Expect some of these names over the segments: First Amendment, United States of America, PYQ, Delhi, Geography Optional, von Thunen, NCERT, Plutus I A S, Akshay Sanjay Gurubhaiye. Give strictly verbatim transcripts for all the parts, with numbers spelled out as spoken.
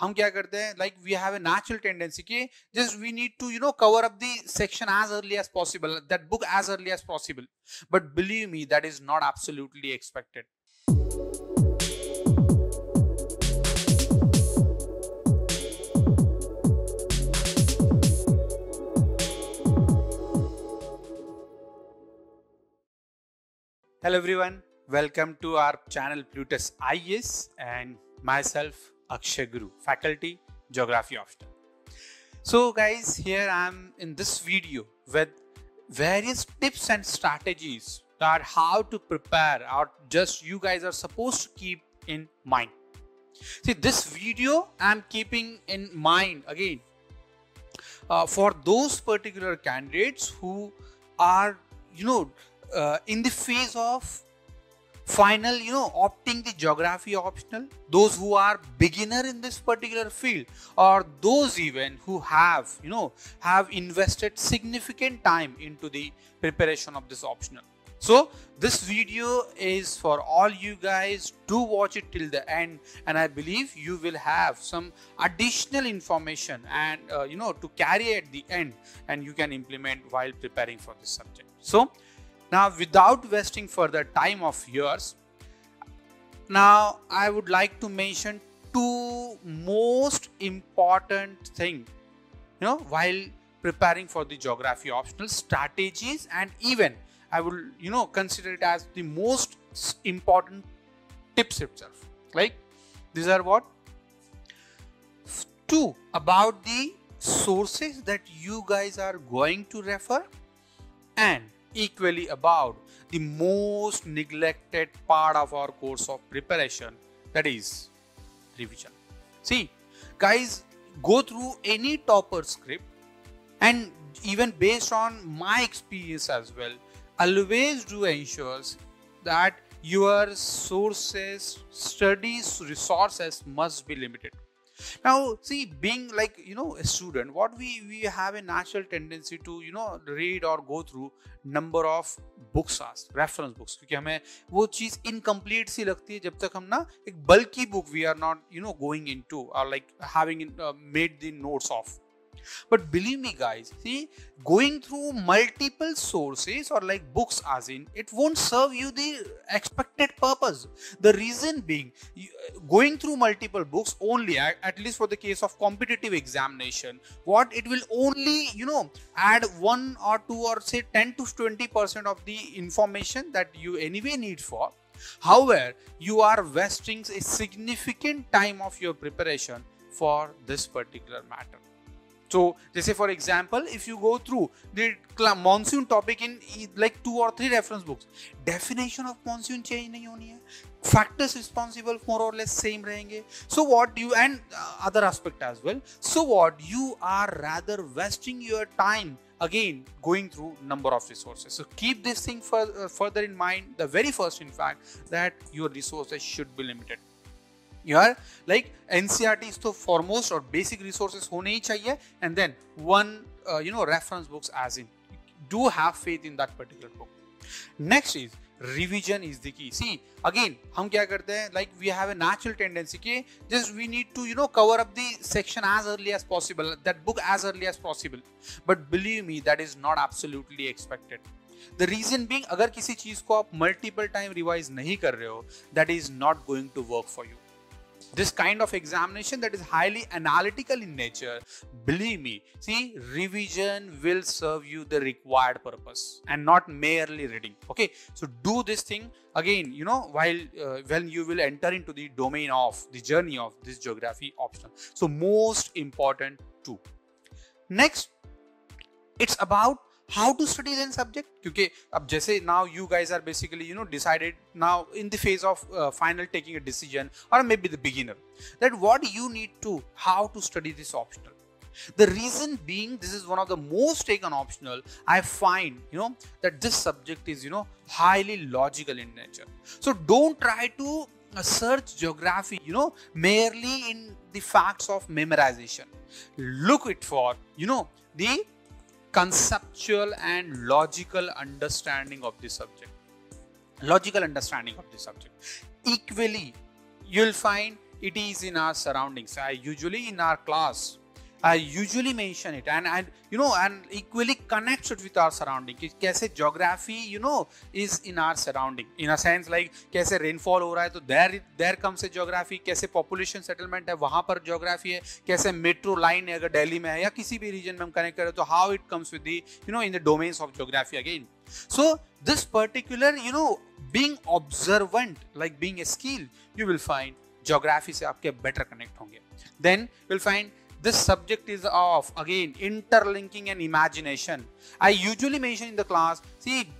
हम क्या करते हैं, like we have a natural tendency कि just we need to you know cover up the section as early as possible, that book as early as possible, but believe me that is not absolutely expected. Hello everyone, welcome to our channel Plutus I A S and myself Akshay Guru, faculty geography officer. So guys, here I am in this video with various tips and strategies that how to prepare or just you guys are supposed to keep in mind. See, this video I am keeping in mind again uh, for those particular candidates who are you know Uh, in the phase of final you know opting the geography optional, those who are beginner in this particular field, or those even who have you know have invested significant time into the preparation of this optional. So this video is for all you guys. Do watch it till the end, and I believe you will have some additional information and uh, you know to carry at the end, and you can implement while preparing for this subject. So now, without wasting further time of yours, now I would like to mention two most important thing, you know, while preparing for the geography optional strategies, and even I will, you know, consider it as the most important tips itself. Like these are what? Two, about the sources that you guys are going to refer, and equally about the most neglected part of our course of preparation, that is revision. See guys, go through any topper script, and even based on my experience as well, always do ensure that your sources, studies, resources must be limited. Now see, being like you know a student, what we we have a natural tendency to you know read or go through number of books as reference books, क्योंकि हमें वो चीज incomplete सी लगती है जब तक हम ना एक bulky book we are not you know going into or like having uh, made the notes of. But believe me guys, see, going through multiple sources or like books as in, it won't serve you the expected purpose. The reason being, going through multiple books only, at least for the case of competitive examination, what it will only, you know, add one or two or say ten to twenty percent of the information that you anyway need for. However, you are wasting a significant time of your preparation for this particular matter. So, जैसे for example, if you go through the monsoon topic in like two or three reference books, definition of monsoon change नहीं होनी है, factors responsible more or less same रहेंगे. So what you and other aspect as well. So what you are rather wasting your time again going through number of resources. So keep this thing for, uh, further in mind. The very first, in fact, that your resources should be limited. यार like NCERT तो foremost और basic resources होने ही चाहिए, and then one you know reference books as in, do have faith in that particular book. Next is revision is the key. See again हम क्या करते हैं, like we have a natural tendency कि just we need to you know cover up the section as early as possible, that book as early as possible, but believe me that is not absolutely expected. The reason being, अगर किसी चीज को आप multiple time revise नहीं कर रहे हो, that is not going to work for you. This kind of examination that is highly analytical in nature, believe me, see, revision will serve you the required purpose and not merely reading. Okay, so do this thing again, you know, while uh, when you will enter into the domain of the journey of this geography optional. So most important too. Next, it's about how to study then subject, क्योंकि अब जैसे now you guys are basically you know decided now in the phase of uh, final taking a decision or maybe the beginner, that what you need to how to study this optional. The reason being, this is one of the most taken optional. I find you know that this subject is you know highly logical in nature. So don't try to search geography you know merely in the facts of memorization. Look it for you know the conceptual and logical understanding of the subject. Logical understanding of the subject. Equally, you'll find it is in our surroundings. I usually in our class, I usually mention it, and and you know, and equally connects it with our surrounding. कि कैसे geography, you know, is in our surrounding. In a sense, like कैसे rainfall हो रहा है तो there there comes a geography. कैसे population settlement है वहाँ पर geography है. कैसे metro line है अगर दिल्ली में है या किसी भी region में हम connect करें तो how it comes with the, you know, in the domains of geography again. So this particular, you know, being observant, like being a skill, you will find geography से आपके better connect होंगे. Then we'll find this subject is of again interlinking and imagination. I usually mention in the class, see,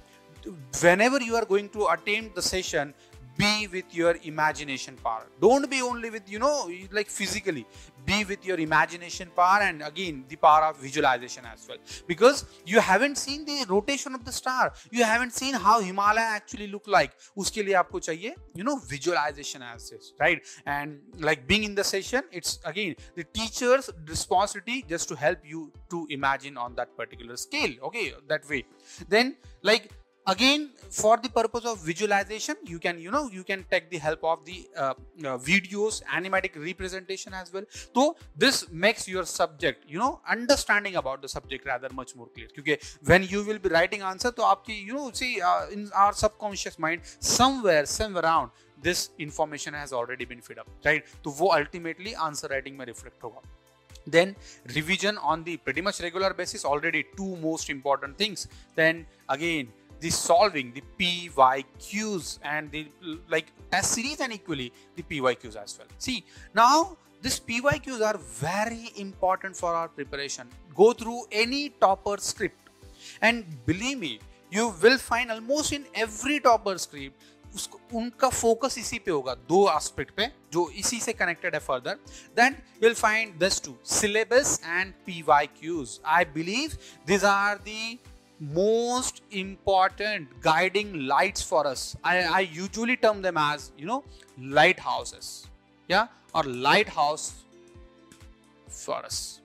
whenever you are going to attend the session, be with your imagination power. Don't be only with, you know, like physically. Be with your imagination power, and again the power of visualization as well. Because you haven't seen the rotation of the star. You haven't seen how Himalaya actually look like. उसके लिए आपको चाहिए, you know, visualization as such, right? And like being in the session, it's again the teacher's responsibility just to help you to imagine on that particular scale. Okay, that way. Then like, again, for the purpose of visualization, you can, you know, you can take the help of the uh, uh, videos, animatic representation as well. So this makes your subject, you know, understanding about the subject rather much more clear. Because when you will be writing answer, तो आपकी, you know, see, uh, in our subconscious mind, somewhere, somewhere around, this information has already been fed up, right? तो वो ultimately answer writing में reflect होगा. Then revision on the pretty much regular basis, already two most important things. Then again, the solving the P Y Qs and the like test series, and equally the P Y Qs as well. See, now these P Y Qs are very important for our preparation. Go through any topper script, and believe me, you will find almost in every topper script, उनका focus इसी पे होगा, दो aspect पे जो इसी से connected है further. Then you'll find this two, syllabus and P Y Qs. I believe these are the most important guiding lights for us. I, I usually term them as, you know, lighthouses, yeah, or lighthouse for us.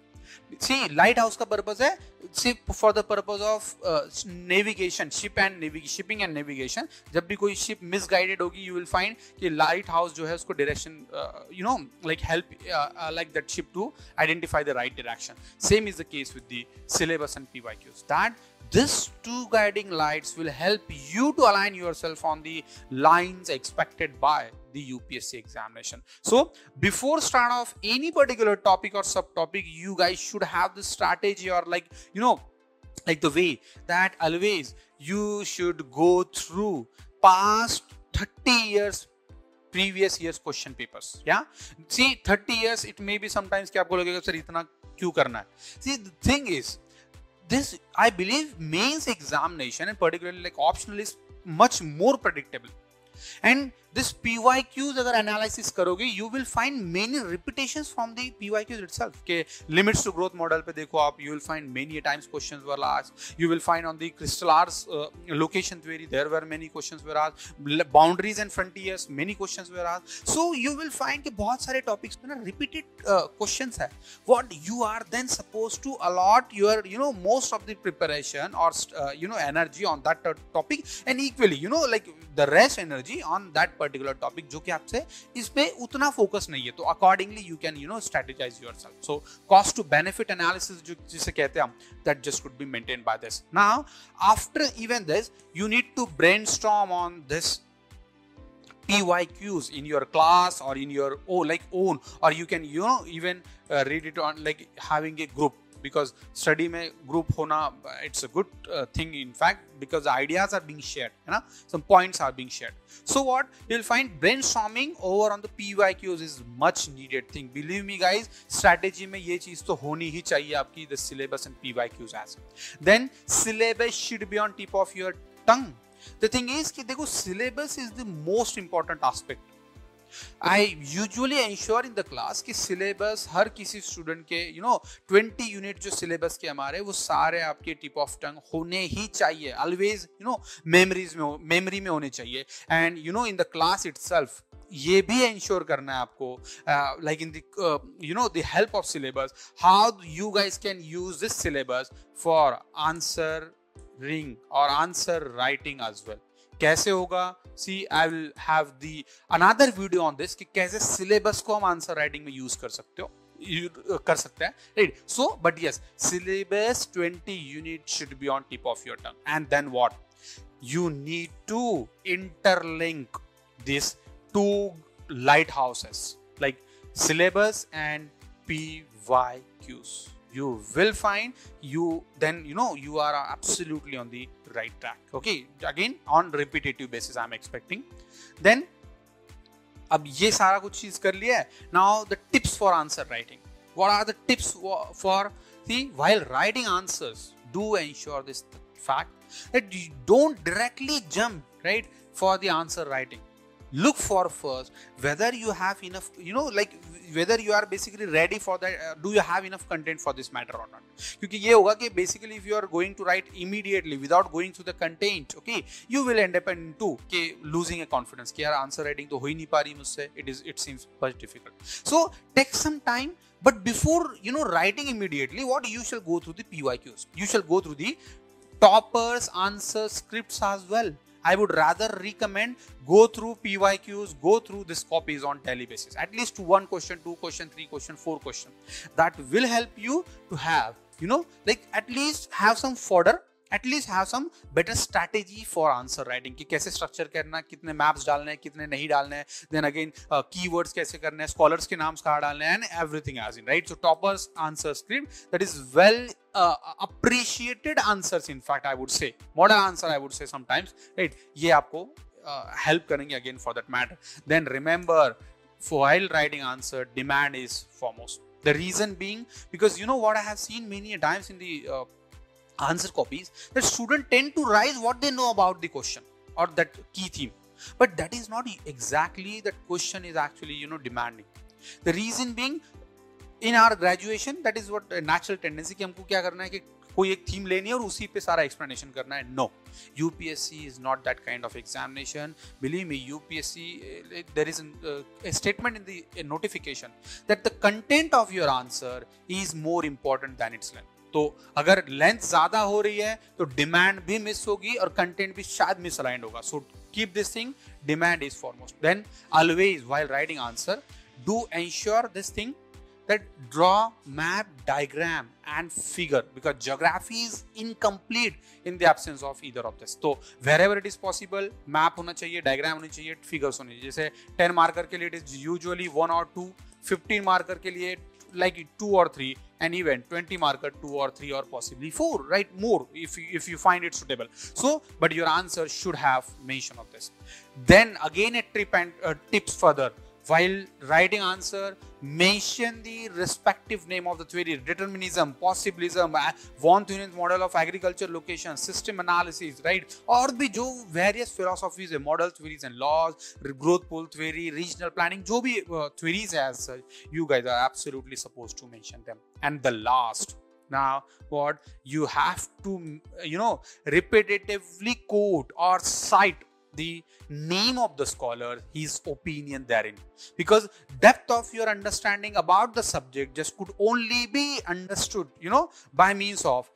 See, lighthouse का purpose है सिर्फ for the purpose of uh, navigation, ship and navigation, shipping and navigation. जब भी कोई ship misguided होगी, you will find कि lighthouse जो है उसको direction, uh, you know, like help uh, uh, like that ship to identify the right direction. Same is the case with the syllabus and P Y Qs. That these two guiding lights will help you to align yourself on the lines expected by the U P S C examination. So before start of any particular topic or subtopic, you guys should have the strategy, or like, you know, like the way that always you should go through past thirty years previous years question papers. Yeah, see, thirty years it may be sometimes कि आपको लगेगा sir इतना क्यों करना है. See, the thing is, this, I believe, mains examination and particularly like optional is much more predictable. And this P Y Qs अगर analysis करोगे, you will find many repetitions from the P Y Qs itself. के limits to growth model पे देखो आप, you will find many times questions were asked. You will find on the crystal R's uh, location theory, there were many questions were asked. Boundaries and frontiers, many questions were asked. So you will find कि बहुत सारे topics पे ना repeated uh, questions है. What you are then supposed to allot your, you know, most of the preparation or uh, you know, energy on that topic, and equally, you know, like the rest energy on that particular topic जो कि आपसे इस पे उतना focus नहीं है. तो accordingly you can, you know, strategize yourself. So cost to benefit analysis जो जिसे कहते हैं हम, that just could be maintained by this. Now after even this, you need to brainstorm on this P Y Qs in your class or in your oh like own, or you can, you know, even uh, read it on like having a group. Because study में group होना, it's a good uh, thing in fact, because ideas are being shared, you know, some points are being shared. So what you'll find, brainstorming over on the P Y Qs is much needed thing. Believe me guys, strategy में ये चीज तो होनी ही चाहिए आपकी, the syllabus and P Y Qs as well. Then syllabus should be on tip of your tongue. The thing is कि देखो, syllabus is the most important aspect. I usually ensure in the class कि syllabus हर किसी student के, you know, twenty unit जो syllabus के हमारे, वो सारे आपके tip of tongue होने ही चाहिए. Always, you know, memories में memory में होने चाहिए. And you know, in the class itself ये भी ensure करना है आपको, uh, like in the uh, you know, the help of syllabus, how you guys can use this syllabus for answering or answer writing as well. कैसे होगा, see I will have the another video on this कि कैसे syllabus को हम answer writing में use कर सकते हो कर सकते हैं, right. So but yes, syllabus twenty unit should be on tip of your tongue, and then what you need to interlink this to lighthouses like syllabus and P Y Qs. You will find you then you know you are absolutely on the right track. Okay, again on repetitive basis I am expecting. Then, अब ये सारा कुछ चीज कर लिया है. Now the tips for answer writing. What are the tips for the while writing answers? Do ensure this fact that you don't directly jump right for the answer writing. Look for first whether you have enough, you know, like whether you are basically ready for that. Uh, do you have enough content for this matter or not? क्योंकि ये होगा कि basically if you are going to write immediately without going through the content, okay, you will end up into कि losing a confidence कि यार answer writing तो हो ही नहीं पा रही मुझसे. It is it seems much difficult. So take some time, but before you know writing immediately, what you shall go through the P Y Qs. You shall go through the toppers answer scripts as well. I would rather recommend go through P Y Qs, go through these copies on daily basis. At least one question, two question, three question, four question. That will help you to have, you know, like at least have some fodder, at least have some better strategy for answer writing. कि कैसे structure करना, कितने maps डालने हैं, कितने नहीं डालने हैं, then again uh, keywords कैसे करने हैं, scholars के नाम कहाँ डालने हैं, and everything as in, right? So toppers answer script that is well Uh, appreciated answers, in fact I would say model answer I would say sometimes, right? ये आपको uh, help करेंगे again for that matter. Then remember, for while writing answer, demand is foremost. The reason being because you know what I have seen many times in the uh, answer copies that students tend to write what they know about the question or that key theme, but that is not exactly that question is actually you know demanding. The reason being, in our graduation that is what natural tendency कि हमको क्या करना है कि कोई एक theme लेनी है और उसी पे सारा एक्सप्लेनेशन करना है. No, UPSC is not that kind of examination. Believe me, UPSC there is a statement in the notification that the content of your answer is more important than its length. तो अगर length ज्यादा हो रही है तो demand भी miss होगी और कंटेंट भी शायद मिसअलाइंड होगा. So keep this thing, demand is foremost. Then always while writing answer do ensure this thing that draw map, diagram and figure, because geography is incomplete in the absence of either of this. So wherever it is possible, map होना चाहिए, diagram होनी चाहिए, figures होनी चाहिए. जैसे ten marker के लिए it is usually one or two, fifteen marker के लिए like two or three, and even twenty marker two or three or possibly four, right? More if you, if you find it suitable. So but your answer should have mention of this. Then again a tip and uh, tips further. While writing answer, mention the respective name of the theory: determinism, possibilism, von Thunen's model of agriculture, location, system analysis, right? और भी जो various philosophies है, model theories and laws, growth pool theory, regional planning, जो भी theories है, as such, you guys are absolutely supposed to mention them. And the last, now what you have to, you know, repetitively quote or cite the name of the scholar, his opinion therein, because depth of your understanding about the subject just could only be understood, you know, by means of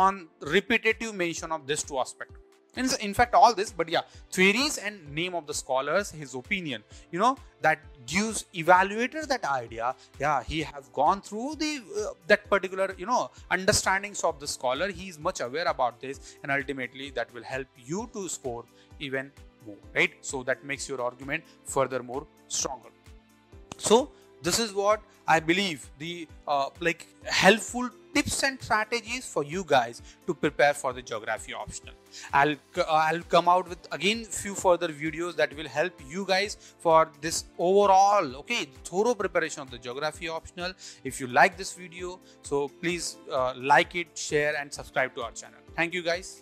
on repetitive mention of this two aspect. And in fact, all this, but yeah, theories and name of the scholars, his opinion, you know, that gives evaluator that idea. Yeah, he have gone through the uh, that particular, you know, understandings of the scholar. He is much aware about this, and ultimately that will help you to score even more, right? So that makes your argument furthermore stronger. So this is what I believe the uh, like helpful tips and strategies for you guys to prepare for the geography optional. I'll I'll come out with again few further videos that will help you guys for this overall, okay, thorough preparation of the geography optional. If you like this video, so please uh, like it, share and subscribe to our channel. Thank you guys.